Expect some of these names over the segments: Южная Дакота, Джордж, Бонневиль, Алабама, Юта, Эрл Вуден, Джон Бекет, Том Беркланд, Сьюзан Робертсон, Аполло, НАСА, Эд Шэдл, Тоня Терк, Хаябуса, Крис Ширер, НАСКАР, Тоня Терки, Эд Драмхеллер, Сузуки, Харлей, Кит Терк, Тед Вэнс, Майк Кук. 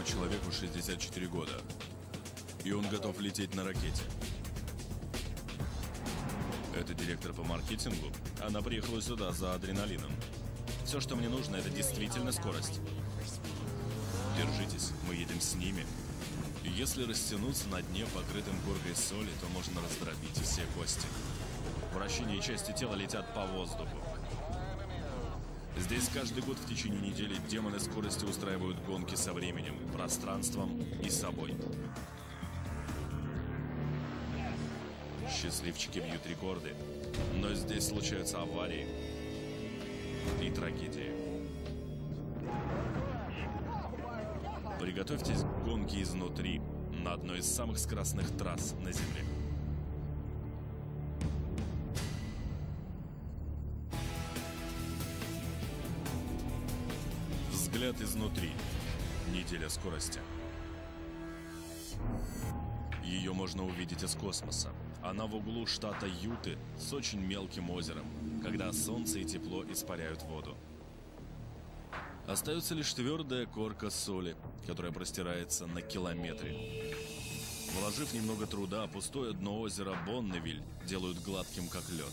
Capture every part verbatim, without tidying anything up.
Этому человеку шестьдесят четыре года, и он готов лететь на ракете. Это директор по маркетингу. Она приехала сюда за адреналином. Все, что мне нужно, это действительно скорость. Держитесь, мы едем с ними. Если растянуться на дне, покрытым горкой соли, то можно раздробить все кости. Вращение и части тела летят по воздуху. Здесь каждый год в течение недели демоны скорости устраивают гонки со временем, пространством и собой. Счастливчики бьют рекорды, но здесь случаются аварии и трагедии. Приготовьтесь к гонке изнутри на одной из самых скоростных трасс на Земле. Взгляд изнутри. Неделя скорости. Ее можно увидеть из космоса. Она в углу штата Юты с очень мелким озером, когда солнце и тепло испаряют воду. Остается лишь твердая корка соли, которая простирается на километры. Вложив немного труда, пустое дно озера Бонневиль делают гладким, как лед.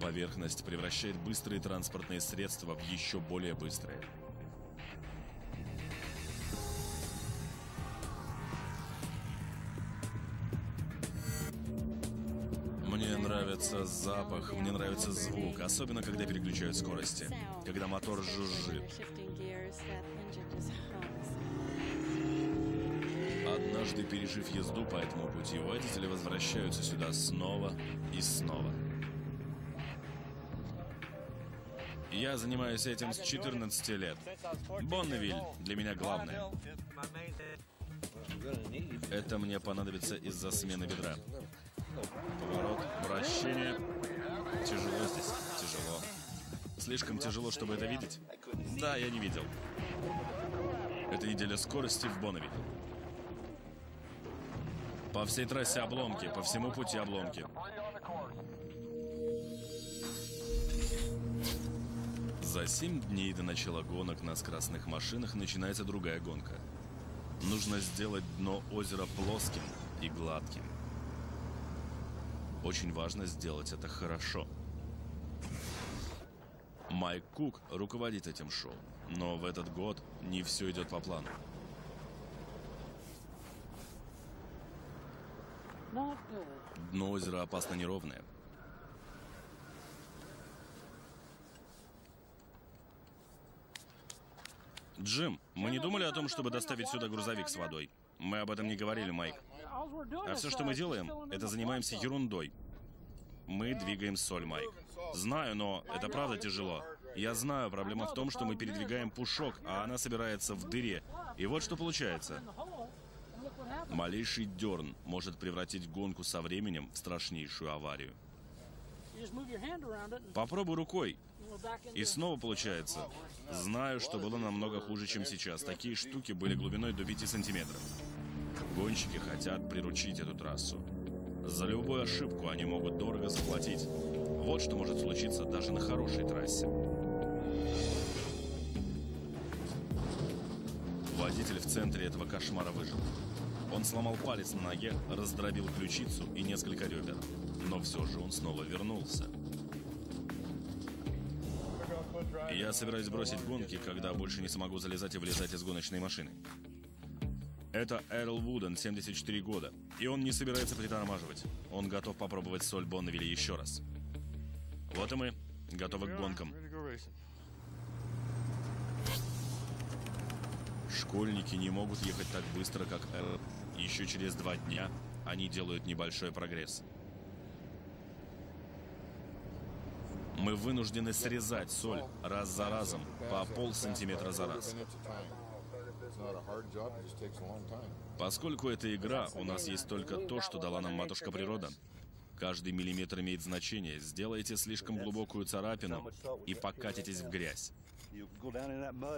Поверхность превращает быстрые транспортные средства в еще более быстрые. Мне нравится запах, мне нравится звук, особенно когда переключают скорости, когда мотор жужжит. Однажды, пережив езду по этому пути, водители возвращаются сюда снова и снова. Я занимаюсь этим с четырнадцати лет. Бонневиль для меня главное. Это мне понадобится из-за смены бедра. Поворот, вращение. Тяжело здесь, тяжело. Слишком тяжело, чтобы это видеть? Да, я не видел. Это неделя скорости в Бонневиле. По всей трассе обломки, по всему пути обломки. За семь дней до начала гонок на скоростных машинах начинается другая гонка. Нужно сделать дно озера плоским и гладким. Очень важно сделать это хорошо. Майк Кук руководит этим шоу, но в этот год не все идет по плану. Дно озера опасно неровное. Джим, мы не думали о том, чтобы доставить сюда грузовик с водой. Мы об этом не говорили, Майк. А все, что мы делаем, это занимаемся ерундой. Мы двигаем соль, Майк. Знаю, но это правда тяжело. Я знаю, проблема в том, что мы передвигаем пушок, а она собирается в дыре. И вот что получается. Малейший дерн может превратить гонку со временем в страшнейшую аварию. Попробуй рукой. И снова получается. Знаю, что было намного хуже, чем сейчас. Такие штуки были глубиной до пяти сантиметров. Гонщики хотят приручить эту трассу. За любую ошибку они могут дорого заплатить. Вот что может случиться даже на хорошей трассе. Водитель в центре этого кошмара выжил. Он сломал палец на ноге, раздробил ключицу и несколько ребер. Но все же он снова вернулся. Я собираюсь бросить гонки, когда больше не смогу залезать и влезать из гоночной машины. Это Эрл Вуден, семьдесят четыре года, и он не собирается притормаживать. Он готов попробовать соль Бонневиля еще раз. Вот и мы, готовы к гонкам. Школьники не могут ехать так быстро, как Эрл. Еще через два дня они делают небольшой прогресс. Мы вынуждены срезать соль раз за разом, по полсантиметра за раз. Поскольку это игра, у нас есть только то, что дала нам матушка природа. Каждый миллиметр имеет значение. Сделаете слишком глубокую царапину и покатитесь в грязь.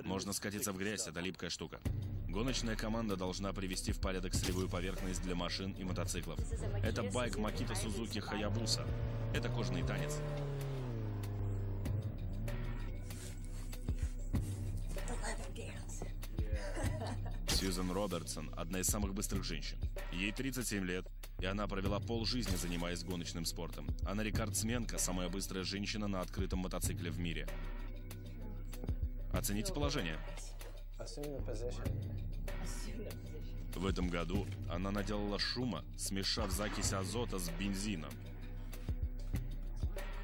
Можно скатиться в грязь, это липкая штука. Гоночная команда должна привести в порядок сырьевую поверхность для машин и мотоциклов. Это байк Макита Сузуки Хаябуса. Это кожаный танец. Сьюзан Робертсон – одна из самых быстрых женщин. Ей тридцать семь лет, и она провела полжизни, занимаясь гоночным спортом. Она рекордсменка, самая быстрая женщина на открытом мотоцикле в мире. Оцените положение. В этом году она наделала шума, смешав закись азота с бензином.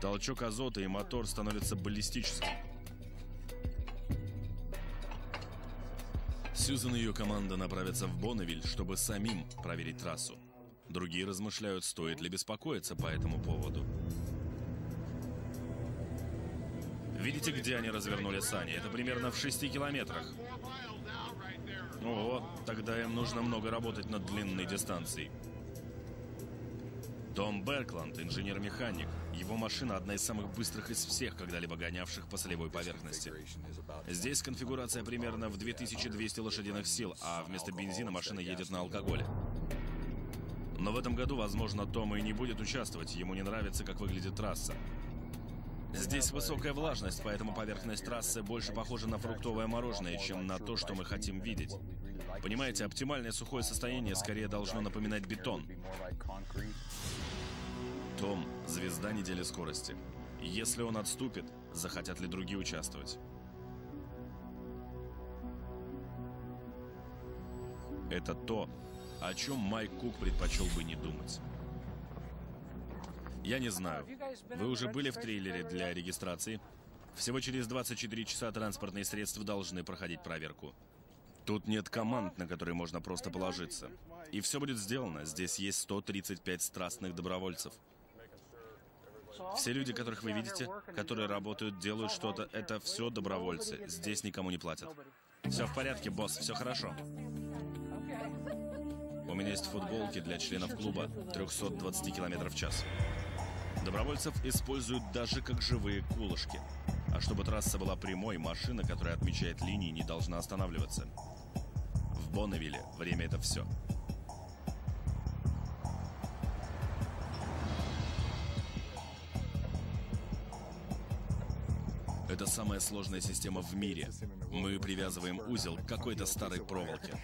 Толчок азота и мотор становятся баллистическим. Сьюзан и ее команда направятся в Бонневиль, чтобы самим проверить трассу. Другие размышляют, стоит ли беспокоиться по этому поводу. Видите, где они развернули сани? Это примерно в шести километрах. Ого, тогда им нужно много работать на длинной дистанции. Том Беркланд, инженер-механик. Его машина одна из самых быстрых из всех, когда-либо гонявших по солевой поверхности. Здесь конфигурация примерно в две тысячи двести лошадиных сил, а вместо бензина машина едет на алкоголе. Но в этом году, возможно, Том и не будет участвовать. Ему не нравится, как выглядит трасса. Здесь высокая влажность, поэтому поверхность трассы больше похожа на фруктовое мороженое, чем на то, что мы хотим видеть. Понимаете, оптимальное сухое состояние скорее должно напоминать бетон. Том – звезда недели скорости. Если он отступит, захотят ли другие участвовать? Это то, о чем Майк Кук предпочел бы не думать. Я не знаю. Вы уже были в трейлере для регистрации? Всего через двадцать четыре часа транспортные средства должны проходить проверку. Тут нет команд, на которые можно просто положиться. И все будет сделано. Здесь есть сто тридцать пять страстных добровольцев. Все люди, которых вы видите, которые работают, делают что-то, это все добровольцы. Здесь никому не платят. Все в порядке, босс, все хорошо. У меня есть футболки для членов клуба триста двадцать километров в час. Добровольцев используют даже как живые кулышки. А чтобы трасса была прямой, машина, которая отмечает линии, не должна останавливаться. В Бонневилле время – это все. Это самая сложная система в мире. Мы привязываем узел к какой-то старой проволоке.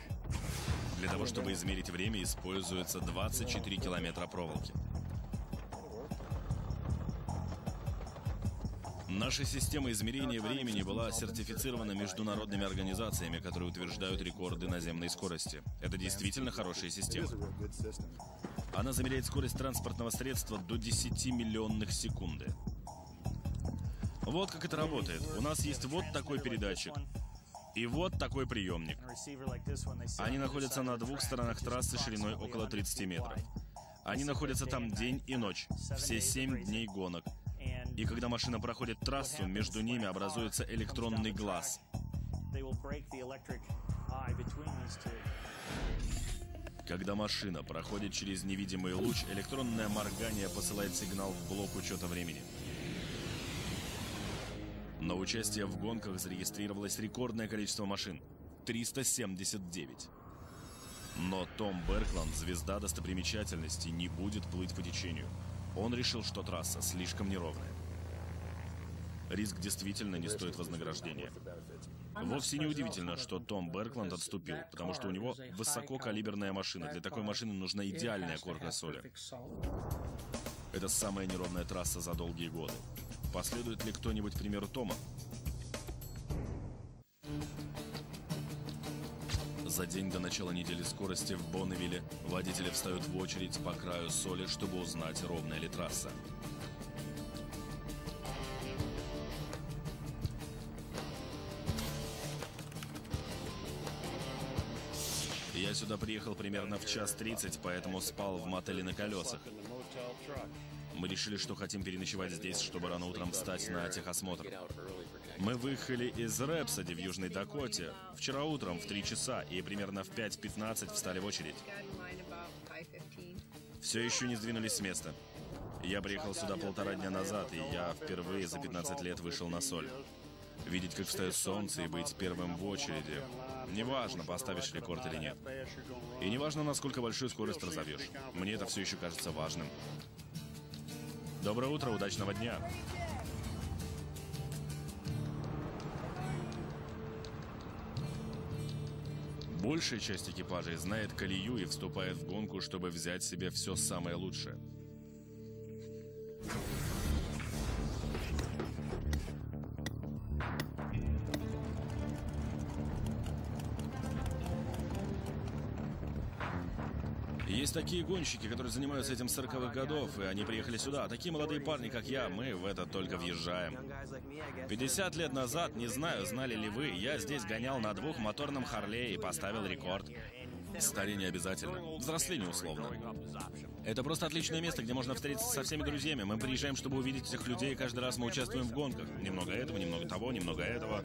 Для того, чтобы измерить время, используется двадцать четыре километра проволоки. Наша система измерения времени была сертифицирована международными организациями, которые утверждают рекорды наземной скорости. Это действительно хорошая система. Она замеряет скорость транспортного средства до десяти миллионных секунды. Вот как это работает. У нас есть вот такой передатчик. И вот такой приемник. Они находятся на двух сторонах трассы шириной около тридцати метров. Они находятся там день и ночь, все семь дней гонок. И когда машина проходит трассу, между ними образуется электронный глаз. Когда машина проходит через невидимый луч, электронное моргание посылает сигнал в блок учета времени. На участие в гонках зарегистрировалось рекордное количество машин – триста семьдесят девять. Но Том Беркланд, звезда достопримечательности, не будет плыть по течению. Он решил, что трасса слишком неровная. Риск действительно не стоит вознаграждения. Вовсе не удивительно, что Том Беркланд отступил, потому что у него высококалиберная машина. Для такой машины нужна идеальная корка соли. Это самая неровная трасса за долгие годы. Последует ли кто-нибудь примеру Тома? За день до начала недели скорости в Бонневилле водители встают в очередь по краю соли, чтобы узнать, ровная ли трасса. Я сюда приехал примерно в час тридцать, поэтому спал в мотеле на колесах. Мы решили, что хотим переночевать здесь, чтобы рано утром встать на техосмотр. Мы выехали из Рэпсоди в Южной Дакоте вчера утром в три часа и примерно в пять пятнадцать встали в очередь. Все еще не сдвинулись с места. Я приехал сюда полтора дня назад, и я впервые за пятнадцать лет вышел на соль. Видеть, как встает солнце, и быть первым в очереди. Неважно, поставишь рекорд или нет. И неважно, насколько большую скорость разовьешь. Мне это все еще кажется важным. Доброе утро, удачного дня! Большая часть экипажей знает колею и вступает в гонку, чтобы взять себе все самое лучшее. Есть такие гонщики, которые занимаются этим с сороковых годов, и они приехали сюда. Такие молодые парни, как я, мы в это только въезжаем. пятьдесят лет назад, не знаю, знали ли вы, я здесь гонял на двухмоторном Харлее и поставил рекорд. Старение обязательно. Взросление условно. Это просто отличное место, где можно встретиться со всеми друзьями. Мы приезжаем, чтобы увидеть этих людей, и каждый раз мы участвуем в гонках. Немного этого, немного того, немного этого.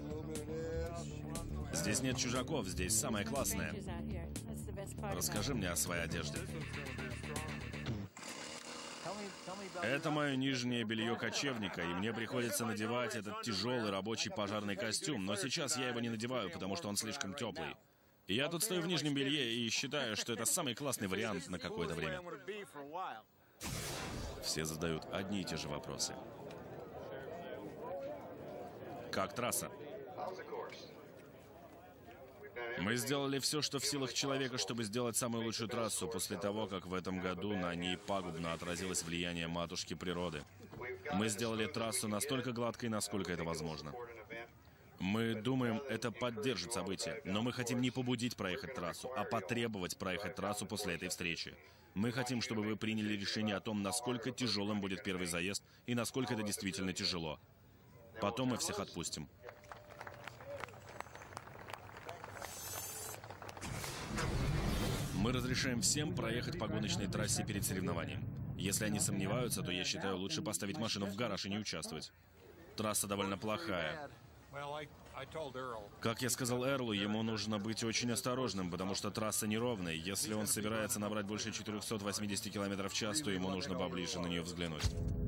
Здесь нет чужаков, здесь самое классное. Расскажи мне о своей одежде. Это мое нижнее белье кочевника, и мне приходится надевать этот тяжелый рабочий пожарный костюм, но сейчас я его не надеваю, потому что он слишком теплый. Я тут стою в нижнем белье и считаю, что это самый классный вариант на какое-то время. Все задают одни и те же вопросы. Как трасса? Мы сделали все, что в силах человека, чтобы сделать самую лучшую трассу после того, как в этом году на ней пагубно отразилось влияние матушки природы. Мы сделали трассу настолько гладкой, насколько это возможно. Мы думаем, это поддержит события, но мы хотим не побудить проехать трассу, а потребовать проехать трассу после этой встречи. Мы хотим, чтобы вы приняли решение о том, насколько тяжелым будет первый заезд и насколько это действительно тяжело. Потом мы всех отпустим. Мы разрешаем всем проехать по гоночной трассе перед соревнованием. Если они сомневаются, то я считаю, лучше поставить машину в гараж и не участвовать. Трасса довольно плохая. Как я сказал Эрлу, ему нужно быть очень осторожным, потому что трасса неровная. Если он собирается набрать больше четырёхсот восьмидесяти километров в час, то ему нужно поближе на нее взглянуть.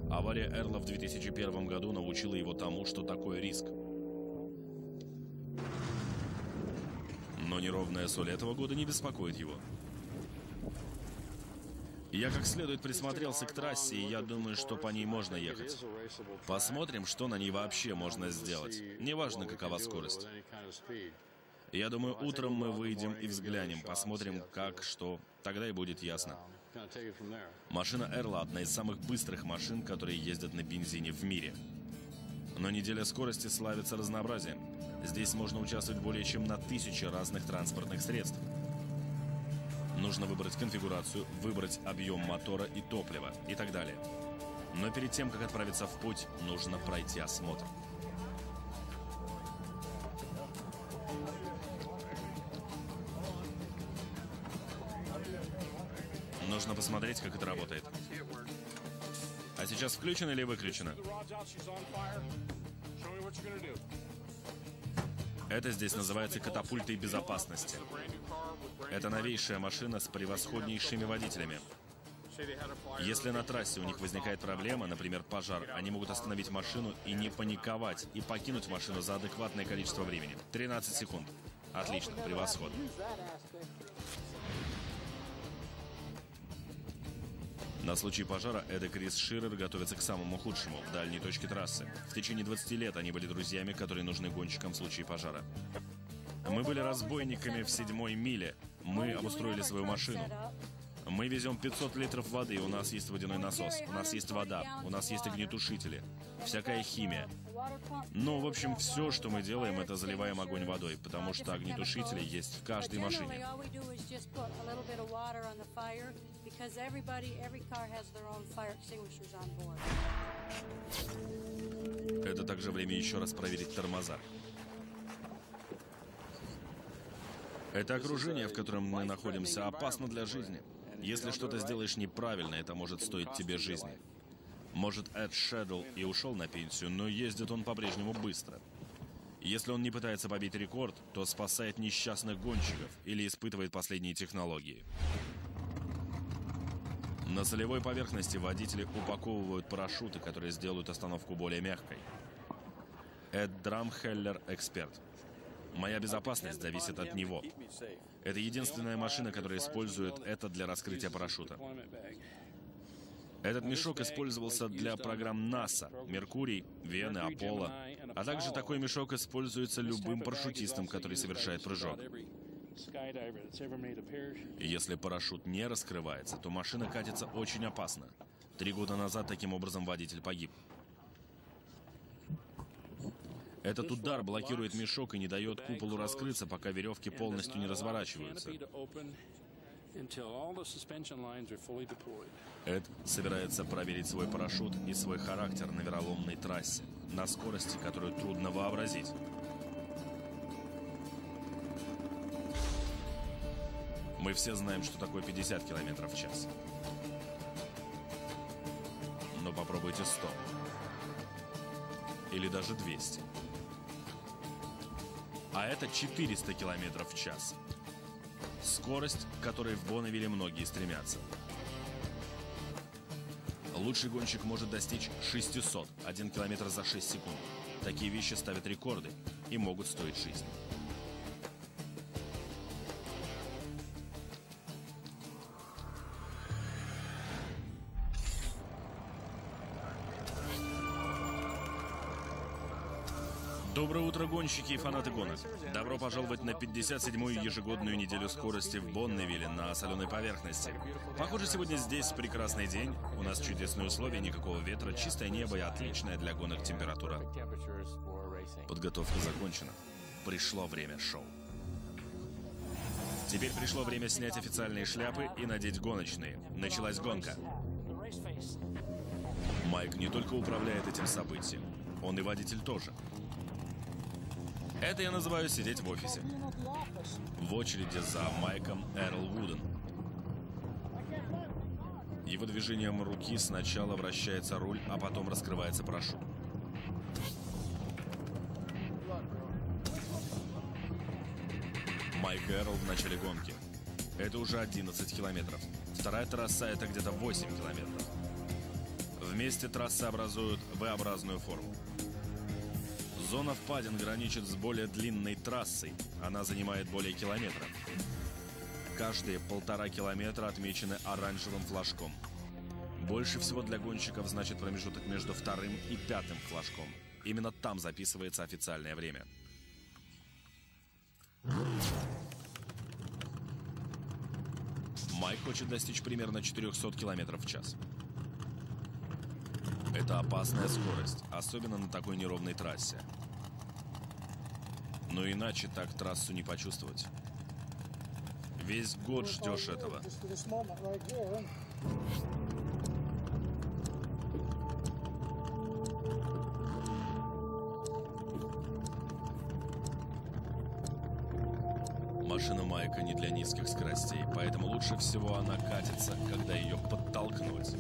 Авария Эрла в две тысячи первом году научила его тому, что такое риск. Но неровная соль этого года не беспокоит его. Я как следует присмотрелся к трассе, и я думаю, что по ней можно ехать. Посмотрим, что на ней вообще можно сделать. Неважно, какова скорость. Я думаю, утром мы выйдем и взглянем, посмотрим, как, что. Тогда и будет ясно. Машина Эрла – одна из самых быстрых машин, которые ездят на бензине в мире. Но неделя скорости славится разнообразием. Здесь можно участвовать более чем на тысячи разных транспортных средств. Нужно выбрать конфигурацию, выбрать объем мотора и топлива и так далее. Но перед тем, как отправиться в путь, нужно пройти осмотр. Нужно посмотреть, как это работает. А сейчас включено или выключено? Это здесь называется катапультой безопасности. Это новейшая машина с превосходнейшими водителями. Если на трассе у них возникает проблема, например, пожар, они могут остановить машину и не паниковать, и покинуть машину за адекватное количество времени. тринадцать секунд. Отлично, превосходно. На случай пожара Эд и Крис Ширер готовятся к самому худшему, в дальней точке трассы. В течение двадцати лет они были друзьями, которые нужны гонщикам в случае пожара. Мы были разбойниками в седьмой миле. Мы обустроили свою машину. Мы везем пятьсот литров воды, у нас есть водяной насос, у нас есть вода, у нас есть огнетушители, всякая химия. Ну, в общем, все, что мы делаем, это заливаем огонь водой, потому что огнетушители есть в каждой машине. Это также время еще раз проверить тормоза. Это окружение, в котором мы находимся, опасно для жизни. Если что-то сделаешь неправильно, это может стоить тебе жизни. Может, Эд Шэдл и ушел на пенсию, но ездит он по-прежнему быстро. Если он не пытается побить рекорд, то спасает несчастных гонщиков или испытывает последние технологии. На солевой поверхности водители упаковывают парашюты, которые сделают остановку более мягкой. Эд Драмхеллер – эксперт. Моя безопасность зависит от него. Это единственная машина, которая использует это для раскрытия парашюта. Этот мешок использовался для программ НАСА, Меркурий, Вены, Аполло, а также такой мешок используется любым парашютистом, который совершает прыжок. Если парашют не раскрывается, то машина катится очень опасно. Три года назад таким образом водитель погиб. Этот удар блокирует мешок и не дает куполу раскрыться, пока веревки полностью не разворачиваются. Эд собирается проверить свой парашют и свой характер на вероломной трассе, на скорости, которую трудно вообразить. Мы все знаем, что такое пятьдесят километров в час. Но попробуйте сто. Или даже двести. А это четыреста километров в час. Скорость, к которой в Бонневиле многие стремятся. Лучший гонщик может достичь шестисот, один километр за шесть секунд. Такие вещи ставят рекорды и могут стоить жизни. Доброе утро, гонщики и фанаты гонок. Добро пожаловать на пятьдесят седьмую ежегодную неделю скорости в Бонневиле на соленой поверхности. Похоже, сегодня здесь прекрасный день. У нас чудесные условия, никакого ветра, чистое небо и отличная для гонок температура. Подготовка закончена. Пришло время шоу. Теперь пришло время снять официальные шляпы и надеть гоночные. Началась гонка. Майк не только управляет этим событием, он и водитель тоже. Это я называю сидеть в офисе. В очереди за Майком Эрл Вуден. Его движением руки сначала вращается руль, а потом раскрывается парашют. Майк и Эрл в начале гонки. Это уже одиннадцать километров. Вторая трасса — это где-то восемь километров. Вместе трассы образуют вэ-образную форму. Зона впадин граничит с более длинной трассой. Она занимает более километра. Каждые полтора километра отмечены оранжевым флажком. Больше всего для гонщиков значит промежуток между вторым и пятым флажком. Именно там записывается официальное время. Майк хочет достичь примерно четырехсот километров в час. Это опасная скорость, особенно на такой неровной трассе. Но иначе так трассу не почувствовать. Весь год ждешь этого. Машина Майка не для низких скоростей, поэтому лучше всего она катится, когда ее подтолкнуть.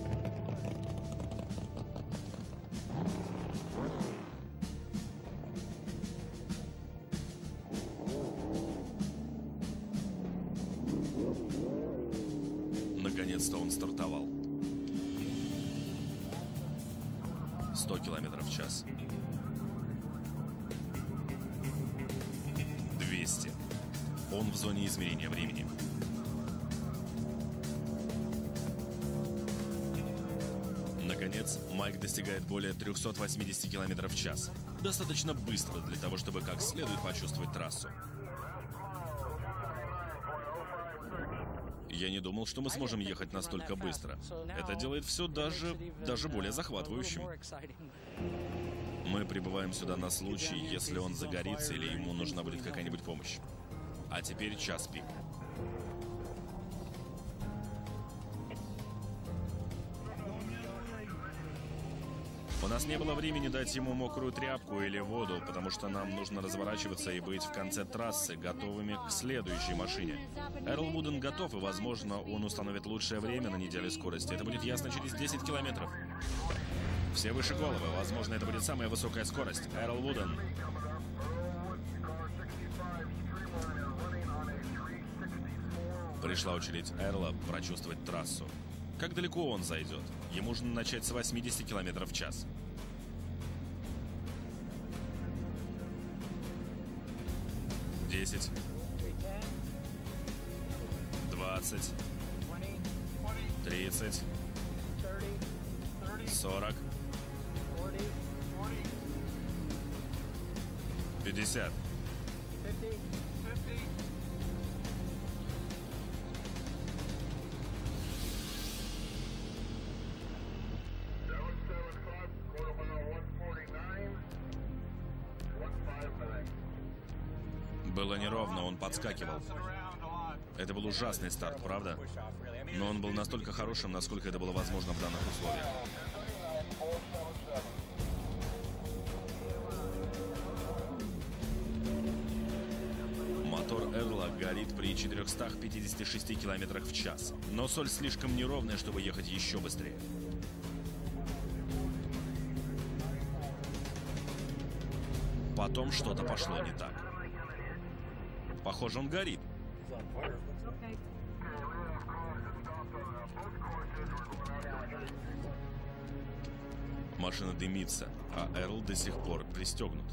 Наконец-то он стартовал. сто километров в час. двести. Он в зоне измерения времени. Наконец, Майк достигает более трехсот восьмидесяти километров в час. Достаточно быстро для того, чтобы как следует почувствовать трассу. Я не думал, что мы сможем ехать настолько быстро. Это делает все даже, даже более захватывающим. Мы прибываем сюда на случай, если он загорится или ему нужна будет какая-нибудь помощь. А теперь час пик. У нас не было времени дать ему мокрую тряпку или воду, потому что нам нужно разворачиваться и быть в конце трассы, готовыми к следующей машине. Эрл Вуден готов, и, возможно, он установит лучшее время на неделе скорости. Это будет ясно через десять километров. Все выше головы. Возможно, это будет самая высокая скорость. Эрл Вуден. Пришла очередь Эрла прочувствовать трассу. Как далеко он зайдет? Ему нужно начать с восьмидесяти километров в час. десять. двадцать. тридцать. сорок. пятьдесят. Было неровно, он подскакивал. Это был ужасный старт, правда? Но он был настолько хорошим, насколько это было возможно в данных условиях. Мотор Эрла горит при четырёхстах пятидесяти шести километрах в час. Но соль слишком неровная, чтобы ехать еще быстрее. Потом что-то пошло не так. Похоже, он горит. Машина дымится, а Эрл до сих пор пристегнут.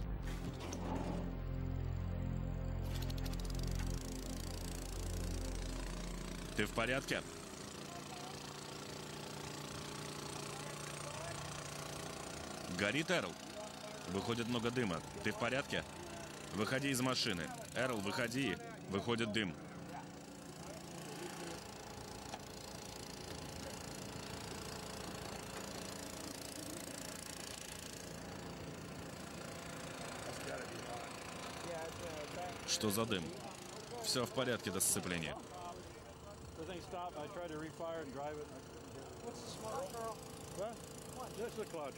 Ты в порядке? Горит, Эрл. Выходит много дыма. Ты в порядке? Выходи из машины. Эрл, выходи. Выходит дым. Что за дым? Все в порядке до сцепления.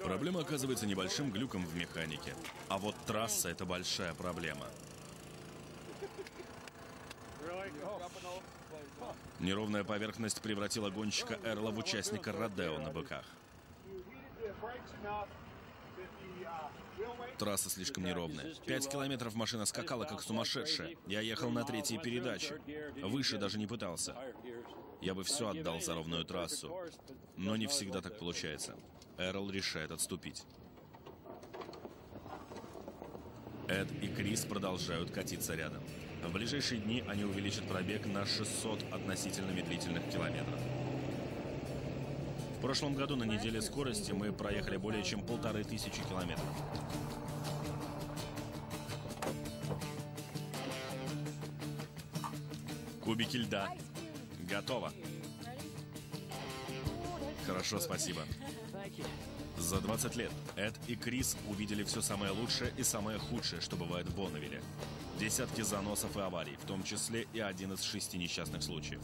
Проблема оказывается небольшим глюком в механике. А вот трасса – это большая проблема. Неровная поверхность превратила гонщика Эрла в участника родео на быках. Трасса слишком неровная. Пять километров машина скакала, как сумасшедшая. Я ехал на третьей передаче. Выше даже не пытался. Я бы все отдал за ровную трассу. Но не всегда так получается. Эрл решает отступить. Эд и Крис продолжают катиться рядом. В ближайшие дни они увеличат пробег на шестьсот относительно медлительных километров. В прошлом году на неделе скорости мы проехали более чем полторы тысячи километров. Кубики льда. Готово. Хорошо, спасибо. За двадцать лет Эд и Крис увидели все самое лучшее и самое худшее, что бывает в Бонневиле. Десятки заносов и аварий, в том числе и один из шести несчастных случаев.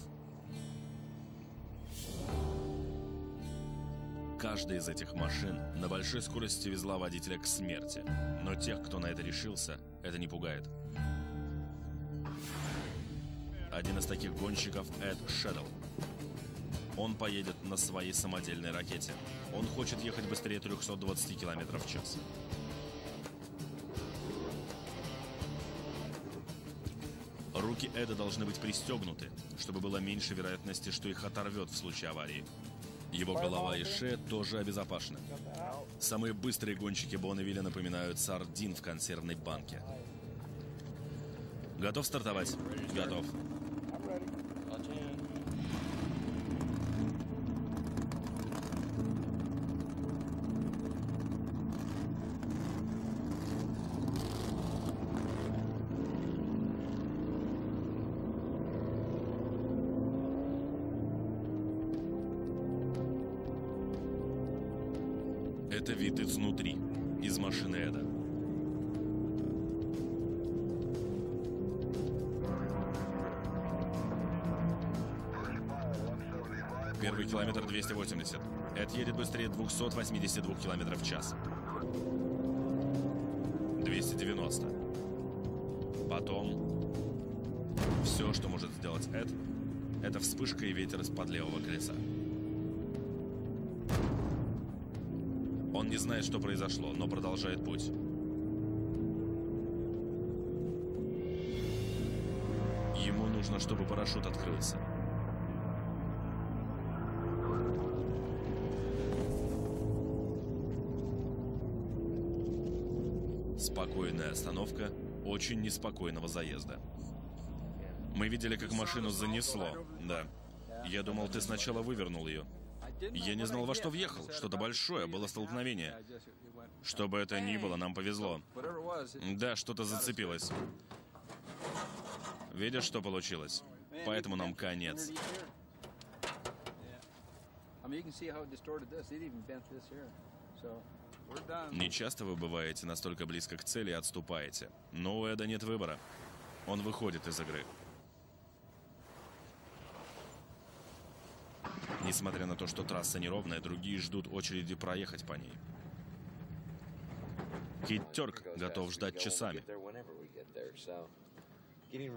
Каждая из этих машин на большой скорости везла водителя к смерти. Но тех, кто на это решился, это не пугает. Один из таких гонщиков – Эд Шэдл. Он поедет на своей самодельной ракете. Он хочет ехать быстрее трёхсот двадцати километров в час. Руки Эда должны быть пристегнуты, чтобы было меньше вероятности, что их оторвет в случае аварии. Его голова и шея тоже обезопасены. Самые быстрые гонщики Бонневилля напоминают сардин в консервной банке. Готов стартовать? Готов. Это вид изнутри, из машины Эда. Первый километр двести восемьдесят. Эд едет быстрее двухсот восьмидесяти двух километров в час. двести девяносто. Потом... Все, что может сделать Эд, это вспышка и ветер из-под левого колеса. Он не знает, что произошло, но продолжает путь. Ему нужно, чтобы парашют открылся. Спокойная остановка очень неспокойного заезда. Мы видели, как машину занесло. Да. Я думал, ты сначала вывернул ее. Я не знал, во что въехал. Что-то большое, было столкновение. Что бы это ни было, нам повезло. Да, что-то зацепилось. Видишь, что получилось? Поэтому нам конец. Нечасто вы бываете настолько близко к цели и отступаете. Но у Эда нет выбора. Он выходит из игры. Несмотря на то, что трасса неровная, другие ждут очереди проехать по ней. Кит Терк готов ждать часами.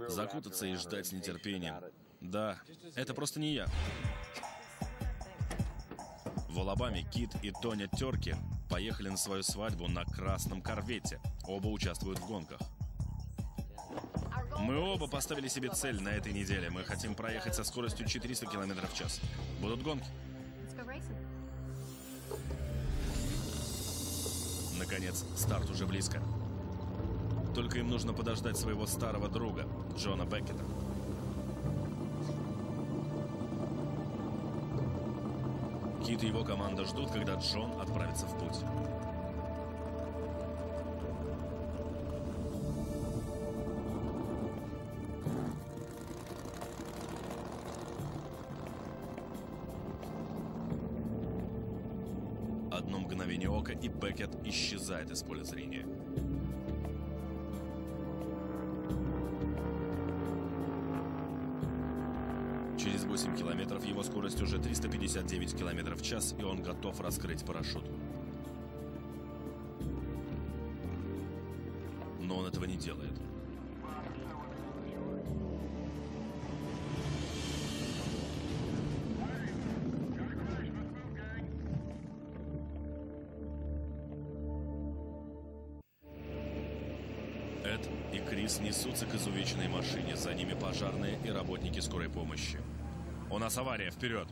Закутаться и ждать с нетерпением. Да, это просто не я. В Алабаме Кит и Тоня Терки поехали на свою свадьбу на красном корвете. Оба участвуют в гонках. Мы оба поставили себе цель на этой неделе. Мы хотим проехать со скоростью четыреста километров в час. Будут гонки. Наконец, старт уже близко. Только им нужно подождать своего старого друга, Джона Бекета. Кит и его команда ждут, когда Джон отправится в путь. Одно мгновение ока, и Бекет исчезает из поля зрения. Через восемь километров его скорость уже триста пятьдесят девять километров в час, и он готов раскрыть парашют. Но он этого не делает. Эд и Крис несутся к изувеченной машине. За ними пожарные и работники скорой помощи. У нас авария. Вперед!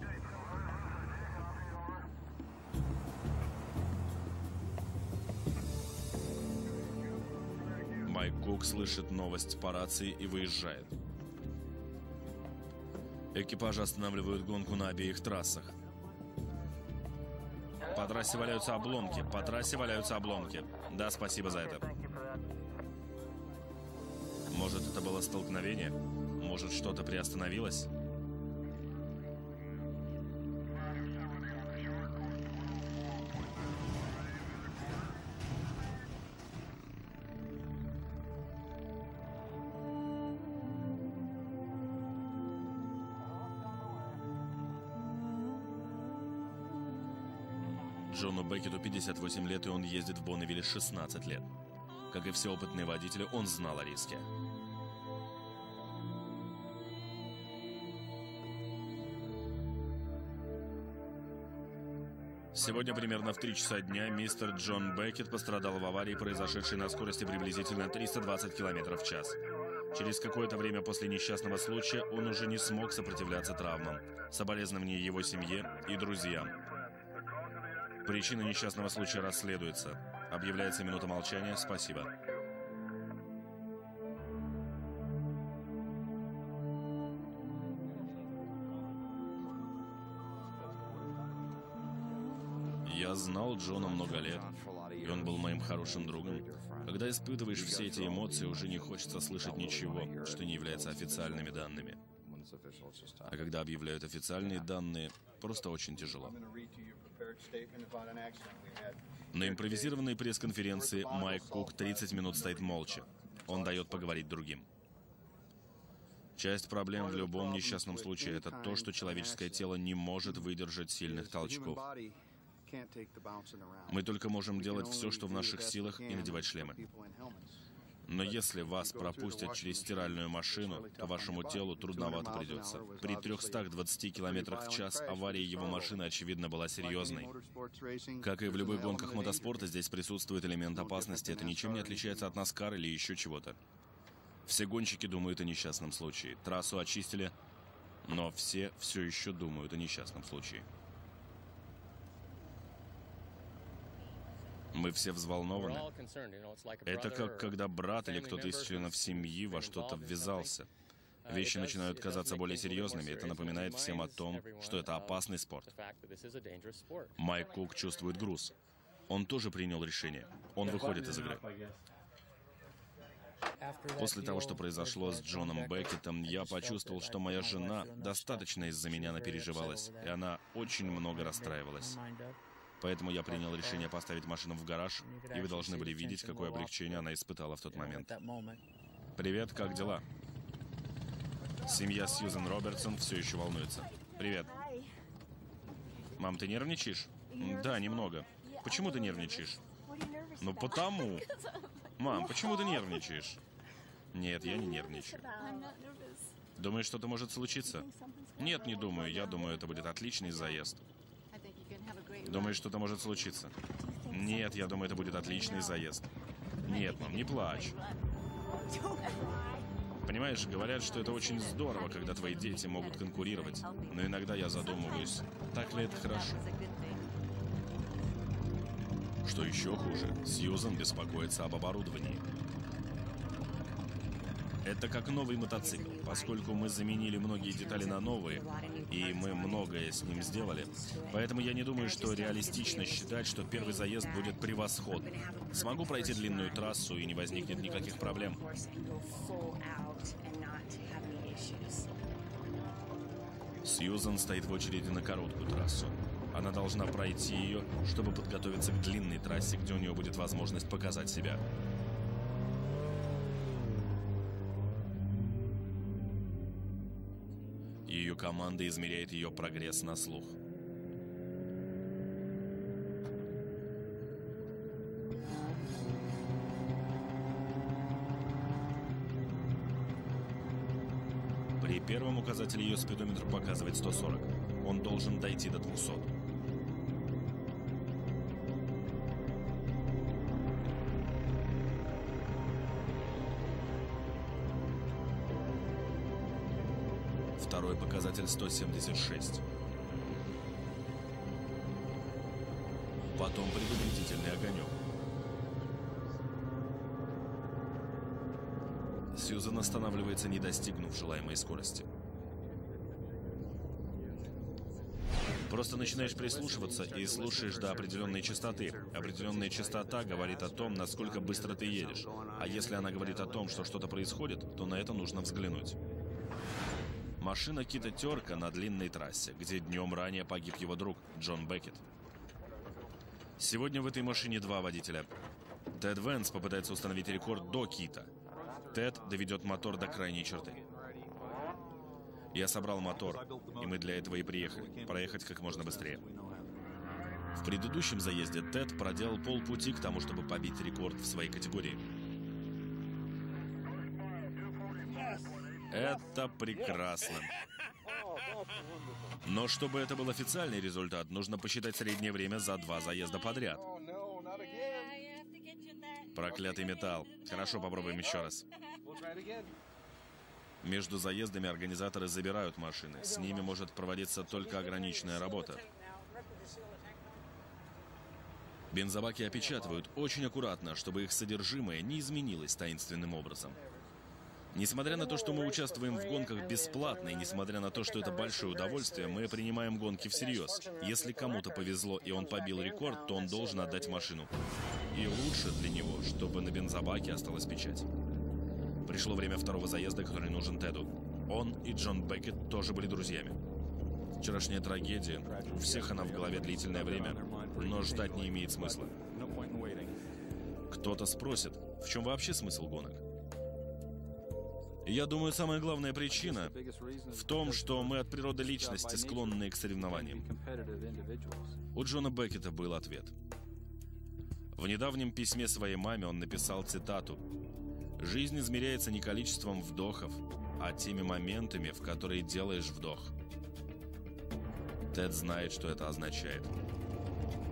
Майк Кук слышит новость по рации и выезжает. Экипажи останавливают гонку на обеих трассах. По трассе валяются обломки. По трассе валяются обломки. Да, спасибо за это. Может, это было столкновение? Может, что-то приостановилось? Джону Бекету пятьдесят восемь лет, и он ездит в Бонневиле шестнадцать лет. Как и все опытные водители, он знал о риске. Сегодня примерно в три часа дня мистер Джон Бекет пострадал в аварии, произошедшей на скорости приблизительно триста двадцать километров в час. Через какое-то время после несчастного случая он уже не смог сопротивляться травмам. Соболезнования его семье и друзьям. Причина несчастного случая расследуется. Объявляется минута молчания. Спасибо. Я знал Джона много лет, и он был моим хорошим другом. Когда испытываешь все эти эмоции, уже не хочется слышать ничего, что не является официальными данными. А когда объявляют официальные данные, просто очень тяжело. На импровизированной пресс-конференции Майк Кук тридцать минут стоит молча. Он дает поговорить другим. Часть проблем в любом несчастном случае – это то, что человеческое тело не может выдержать сильных толчков. Мы только можем делать все, что в наших силах, и надевать шлемы. Но если вас пропустят через стиральную машину, то вашему телу трудновато придется. При трёхстах двадцати километрах в час авария его машины, очевидно, была серьезной. Как и в любых гонках мотоспорта, здесь присутствует элемент опасности. Это ничем не отличается от наскар или еще чего-то. Все гонщики думают о несчастном случае. Трассу очистили, но все все еще думают о несчастном случае. Мы все взволнованы. Это как когда брат или кто-то из членов семьи во что-то ввязался. Вещи начинают казаться более серьезными. Это напоминает всем о том, что это опасный спорт. Майк Кук чувствует груз. Он тоже принял решение. Он выходит из игры. После того, что произошло с Джоном Бекетом, я почувствовал, что моя жена достаточно из-за меня напереживалась, и она очень много расстраивалась. Поэтому я принял решение поставить машину в гараж, и вы должны были видеть, какое облегчение она испытала в тот момент. Привет, как дела? Семья Сьюзан Робертсон все еще волнуется. Привет. Мам, ты нервничаешь? Да, немного. Почему ты нервничаешь? Ну потому. Мам, почему ты нервничаешь? Нет, я не нервничаю. Думаешь, что-то может случиться? Нет, не думаю. Я думаю, это будет отличный заезд. Думаешь, что-то может случиться? Нет, я думаю, это будет отличный заезд. Нет, мам, не плачь. Понимаешь, говорят, что это очень здорово, когда твои дети могут конкурировать. Но иногда я задумываюсь, так ли это хорошо? Что еще хуже, Сьюзан беспокоится об оборудовании. Это как новый мотоцикл. Поскольку мы заменили многие детали на новые, и мы многое с ним сделали, поэтому я не думаю, что реалистично считать, что первый заезд будет превосходным. Смогу пройти длинную трассу, и не возникнет никаких проблем. Сьюзан стоит в очереди на короткую трассу. Она должна пройти ее, чтобы подготовиться к длинной трассе, где у нее будет возможность показать себя. Ее команда измеряет ее прогресс на слух. При первом указателе ее спидометр показывает сто сорок. Он должен дойти до двухсот. Второй показатель сто семьдесят шесть. Потом предупредительный огонек. Сьюзан останавливается, не достигнув желаемой скорости. Просто начинаешь прислушиваться и слушаешь до определенной частоты. Определенная частота говорит о том, насколько быстро ты едешь. А если она говорит о том, что что-то происходит, то на это нужно взглянуть. Машина Кита Терка на длинной трассе, где днем ранее погиб его друг Джон Бекет. Сегодня в этой машине два водителя. Тед Вэнс попытается установить рекорд до Кита. Тед доведет мотор до крайней черты. Я собрал мотор, и мы для этого и приехали. Проехать как можно быстрее. В предыдущем заезде Тед проделал полпути к тому, чтобы побить рекорд в своей категории. Это прекрасно. Но чтобы это был официальный результат, нужно посчитать среднее время за два заезда подряд. Проклятый металл. Хорошо, попробуем еще раз. Между заездами организаторы забирают машины. С ними может проводиться только ограниченная работа. Бензобаки опечатывают очень аккуратно, чтобы их содержимое не изменилось таинственным образом. Несмотря на то, что мы участвуем в гонках бесплатно, и несмотря на то, что это большое удовольствие, мы принимаем гонки всерьез. Если кому-то повезло, и он побил рекорд, то он должен отдать машину. И лучше для него, чтобы на бензобаке осталась печать. Пришло время второго заезда, который нужен Теду. Он и Джон Бекет тоже были друзьями. Вчерашняя трагедия. У всех она в голове длительное время, но ждать не имеет смысла. Кто-то спросит, в чем вообще смысл гонок? Я думаю, самая главная причина в том, что мы от природы личности склонны к соревнованиям. У Джона Беккета был ответ. В недавнем письме своей маме он написал цитату: «Жизнь измеряется не количеством вдохов, а теми моментами, в которые делаешь вдох». Тед знает, что это означает.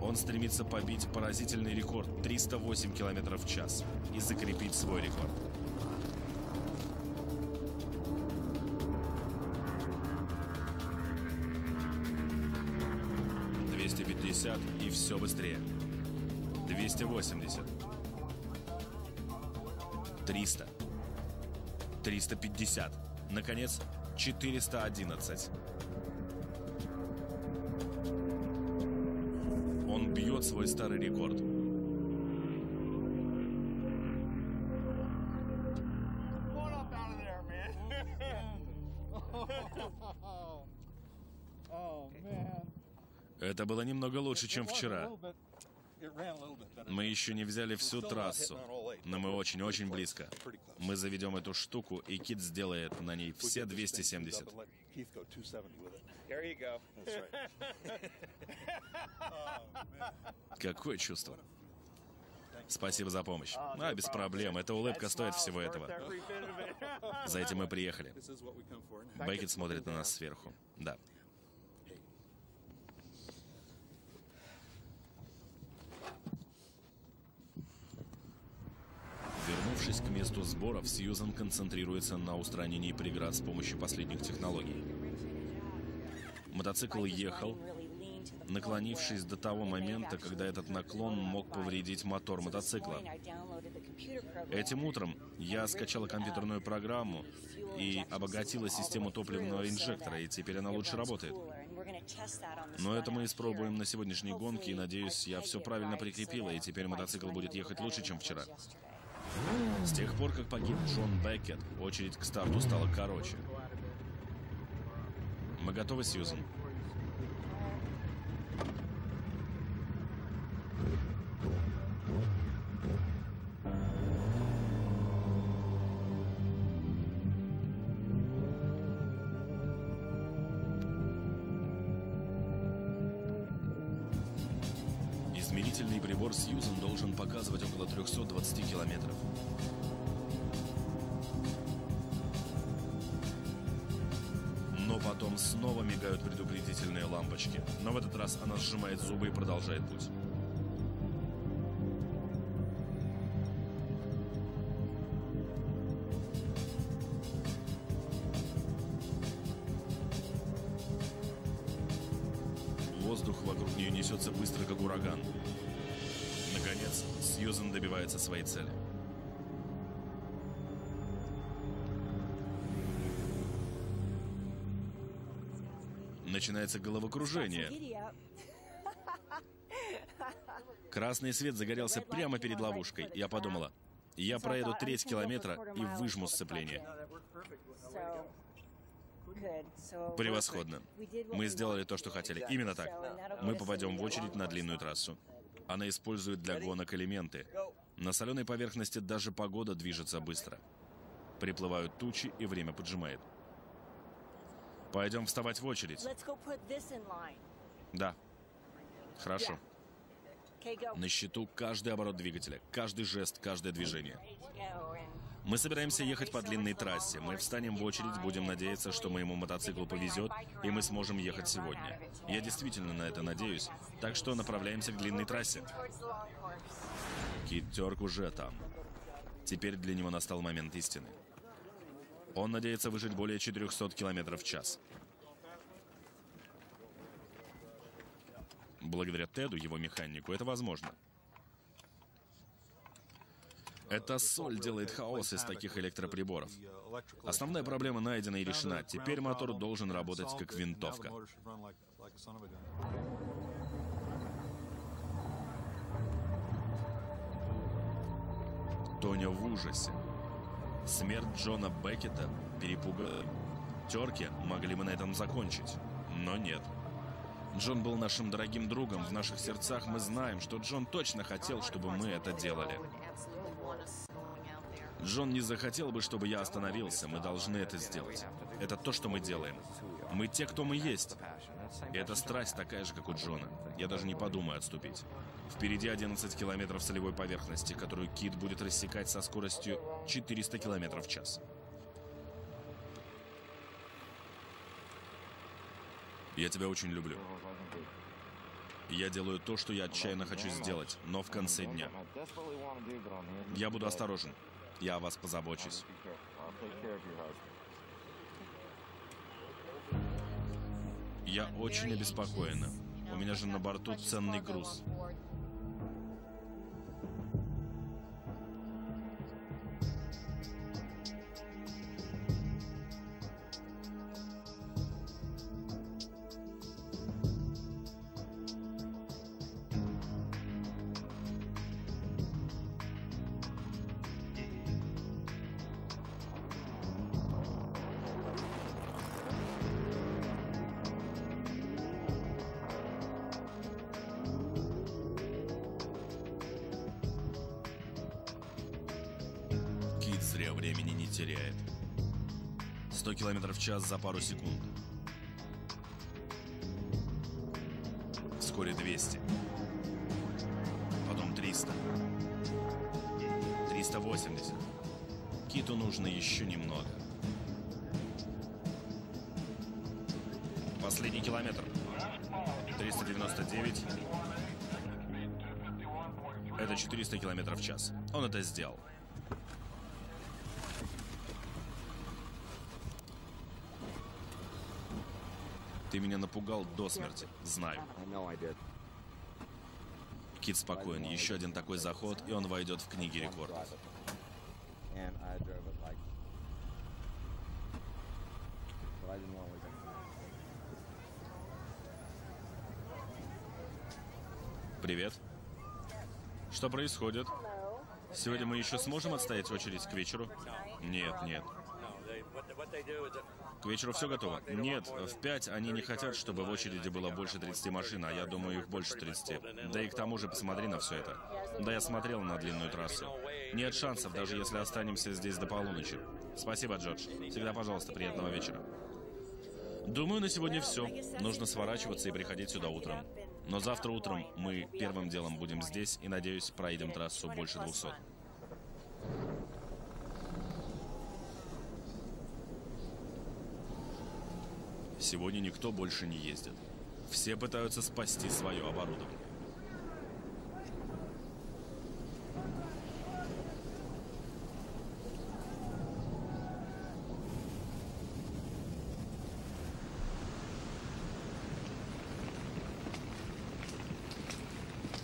Он стремится побить поразительный рекорд триста восемь километров в час и закрепить свой рекорд. двести пятьдесят и все быстрее. двести восемьдесят. триста. триста пятьдесят. Наконец, четыреста одиннадцать. Он бьет свой старый рекорд. Это было немного лучше, чем вчера. Мы еще не взяли всю трассу. но мы очень-очень близко. Мы заведем эту штуку, и Кит сделает на ней все двести семьдесят. Какое чувство. Спасибо за помощь. А, без проблем. Эта улыбка стоит всего этого. За этим мы приехали. Бекет смотрит на нас сверху. Да. Вернувшись к месту сборов, Сьюзан концентрируется на устранении преград с помощью последних технологий. Мотоцикл ехал, наклонившись до того момента, когда этот наклон мог повредить мотор мотоцикла. Этим утром я скачала компьютерную программу и обогатила систему топливного инжектора, и теперь она лучше работает. Но это мы испробуем на сегодняшней гонке, и, надеюсь, я все правильно прикрепила, и теперь мотоцикл будет ехать лучше, чем вчера. С тех пор, как погиб Джон Бекет, очередь к старту стала короче. Мы готовы, Сьюзан? Измерительный прибор Сьюзан должен показывать около трёхсот двадцати километров. Но потом снова мигают предупредительные лампочки. Но в этот раз она сжимает зубы и продолжает путь. Воздух вокруг нее несется быстро, как ураган. Наконец, Сьюзан добивается своей цели. Начинается головокружение. Красный свет загорелся прямо перед ловушкой. Я подумала, я проеду треть километра и выжму сцепление. Превосходно. Мы сделали то, что хотели. Именно так. Мы попадем в очередь на длинную трассу. Она использует для гонок элементы. На соленой поверхности даже погода движется быстро. Приплывают тучи, и время поджимает. Пойдем вставать в очередь. Да. Хорошо. На счету каждый оборот двигателя, каждый жест, каждое движение. Мы собираемся ехать по длинной трассе. Мы встанем в очередь, будем надеяться, что моему мотоциклу повезет, и мы сможем ехать сегодня. Я действительно на это надеюсь. Так что направляемся к длинной трассе. Кит Терк уже там. Теперь для него настал момент истины. Он надеется выжить более четырёхсот километров в час. Благодаря Теду, его механику, это возможно. Эта соль делает хаос из таких электроприборов. Основная проблема найдена и решена. Теперь мотор должен работать как винтовка. Тоня в ужасе. Смерть Джона Бекета перепугала. Терки могли бы на этом закончить, но нет. Джон был нашим дорогим другом. В наших сердцах мы знаем, что Джон точно хотел, чтобы мы это делали. Джон не захотел бы, чтобы я остановился. Мы должны это сделать. Это то, что мы делаем. Мы те, кто мы есть. И эта страсть такая же, как у Джона. Я даже не подумаю отступить. Впереди одиннадцать километров солевой поверхности, которую Кит будет рассекать со скоростью четыреста километров в час. Я тебя очень люблю. Я делаю то, что я отчаянно хочу сделать, но в конце дня. Я буду осторожен. Я о вас позабочусь. Я очень обеспокоена. У меня же на борту ценный груз. зря времени не теряет. сто километров в час за пару секунд. Вскоре двести. Потом триста. триста восемьдесят. Киту нужно еще немного. Последний километр. триста девяносто девять. Это четыреста километров в час. Он это сделал. Ты меня напугал до смерти. Знаю. Кит спокоен. Еще один такой заход, и он войдет в книги рекордов. Привет. Что происходит? Сегодня мы еще сможем отстоять очередь к вечеру? Нет, нет. К вечеру все готово? Нет, в пять они не хотят, чтобы в очереди было больше тридцати машин, а я думаю, их больше тридцати. Да и к тому же посмотри на все это. Да, я смотрел на длинную трассу. Нет шансов, даже если останемся здесь до полуночи. Спасибо, Джордж. Всегда пожалуйста, приятного вечера. Думаю, на сегодня все. Нужно сворачиваться и приходить сюда утром. Но завтра утром мы первым делом будем здесь и, надеюсь, проедем трассу больше двухсот. Сегодня никто больше не ездит. Все пытаются спасти свое оборудование.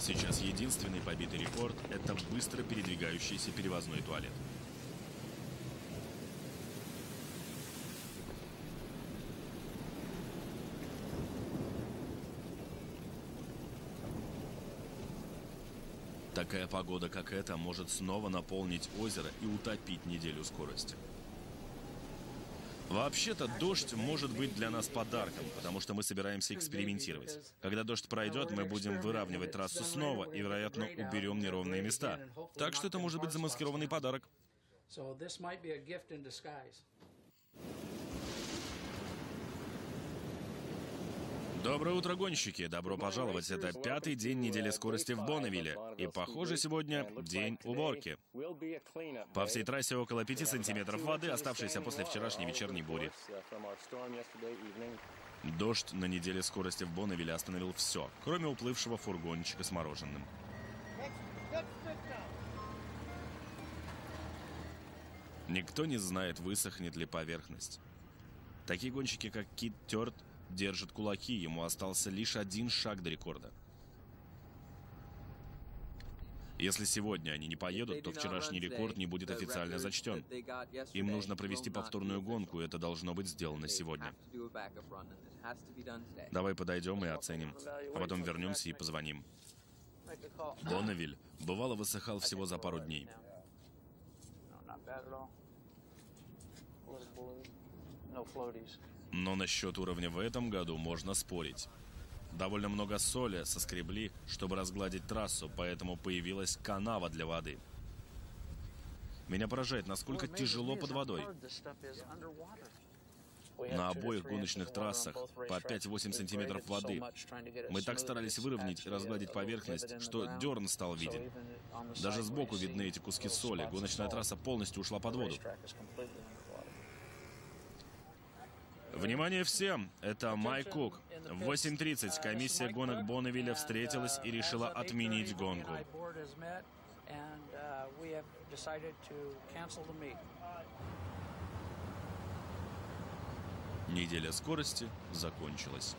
Сейчас единственный побитый рекорд – это быстро передвигающийся перевозной туалет. Такая погода, как эта, может снова наполнить озеро и утопить неделю скорости. Вообще-то дождь может быть для нас подарком, потому что мы собираемся экспериментировать. Когда дождь пройдет, мы будем выравнивать трассу снова и, вероятно, уберем неровные места. Так что это может быть замаскированный подарок. Доброе утро, гонщики! Добро пожаловать! Это пятый день недели скорости в Бонневиле. И, похоже, сегодня день уборки. По всей трассе около пяти сантиметров воды, оставшейся после вчерашней вечерней бури. Дождь на неделе скорости в Бонневиле остановил все, кроме уплывшего фургончика с мороженым. Никто не знает, высохнет ли поверхность. Такие гонщики, как Кит Терк, держит кулаки, ему остался лишь один шаг до рекорда. Если сегодня они не поедут, то вчерашний рекорд не будет официально зачтен. Им нужно провести повторную гонку, и это должно быть сделано сегодня. Давай подойдем и оценим, а потом вернемся и позвоним. Бонневиль бывало высыхал всего за пару дней. Но насчет уровня в этом году можно спорить. Довольно много соли соскребли, чтобы разгладить трассу, поэтому появилась канава для воды. Меня поражает, насколько тяжело под водой. На обоих гоночных трассах по пять-восемь сантиметров воды. Мы так старались выровнять и разгладить поверхность, что дерн стал виден. Даже сбоку видны эти куски соли. Гоночная трасса полностью ушла под воду. Внимание всем! Это Майк Кук. В восемь тридцать комиссия гонок Бонневиля встретилась и решила отменить гонку. Неделя скорости закончилась.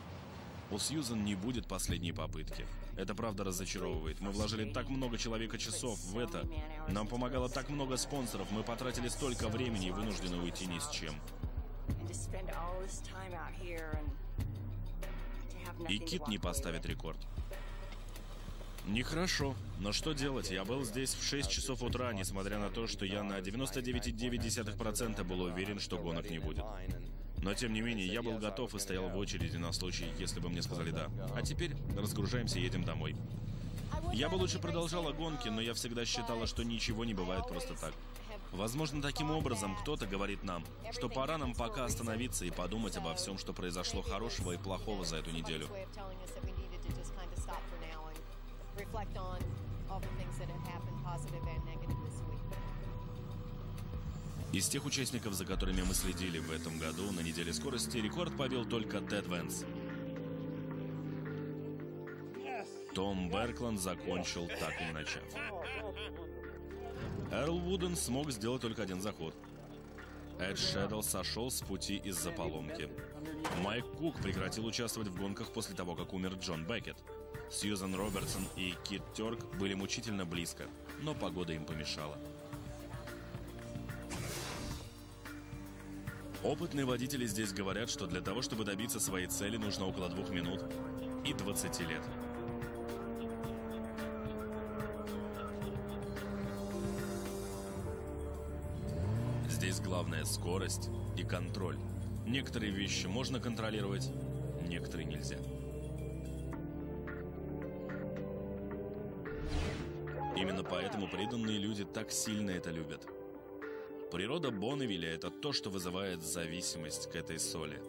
У Сьюзан не будет последней попытки. Это правда разочаровывает. Мы вложили так много человека часов в это. Нам помогало так много спонсоров. Мы потратили столько времени и вынуждены уйти ни с чем. И Кит не поставит рекорд. Нехорошо, но что делать? Я был здесь в шесть часов утра, несмотря на то, что я на девяносто девять и девять десятых процента был уверен, что гонок не будет. Но тем не менее, я был готов и стоял в очереди на случай, если бы мне сказали «да». А теперь разгружаемся и едем домой. Я бы лучше продолжала гонки, но я всегда считала, что ничего не бывает просто так. Возможно, таким образом кто-то говорит нам, что пора нам пока остановиться и подумать обо всем, что произошло хорошего и плохого за эту неделю. Из тех участников, за которыми мы следили в этом году, на неделе скорости рекорд побил только Тед Вэнс. Том Беркланд закончил, так и не начав. Эрл Вуден смог сделать только один заход. Эд Шэдл сошел с пути из-за поломки. Майк Кук прекратил участвовать в гонках после того, как умер Джон Бекет. Сьюзан Робертсон и Кит Терк были мучительно близко, но погода им помешала. Опытные водители здесь говорят, что для того, чтобы добиться своей цели, нужно около двух минут и двадцати лет. Здесь главное скорость и контроль. Некоторые вещи можно контролировать, некоторые нельзя. Именно поэтому преданные люди так сильно это любят. Природа Бонневиля – это то, что вызывает зависимость к этой соли.